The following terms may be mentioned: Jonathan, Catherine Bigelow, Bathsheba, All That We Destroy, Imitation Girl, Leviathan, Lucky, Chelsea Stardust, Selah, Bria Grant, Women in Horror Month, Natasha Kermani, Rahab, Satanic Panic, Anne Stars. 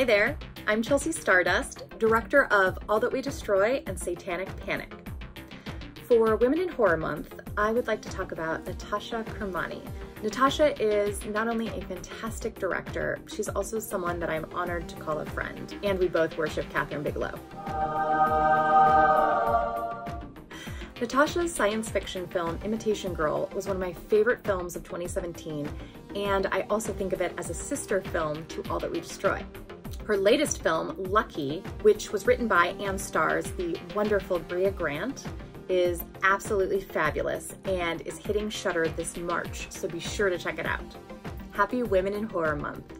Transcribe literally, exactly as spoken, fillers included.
Hi there, I'm Chelsea Stardust, director of All That We Destroy and Satanic Panic. For Women in Horror Month, I would like to talk about Natasha Kermani. Natasha is not only a fantastic director, she's also someone that I'm honored to call a friend, and we both worship Catherine Bigelow. Natasha's science fiction film, Imitation Girl, was one of my favorite films of twenty seventeen, and I also think of it as a sister film to All That We Destroy. Her latest film, Lucky, which was written by Anne Stars, the wonderful Bria Grant, is absolutely fabulous and is hitting Shudder this March, so be sure to check it out. Happy Women in Horror Month.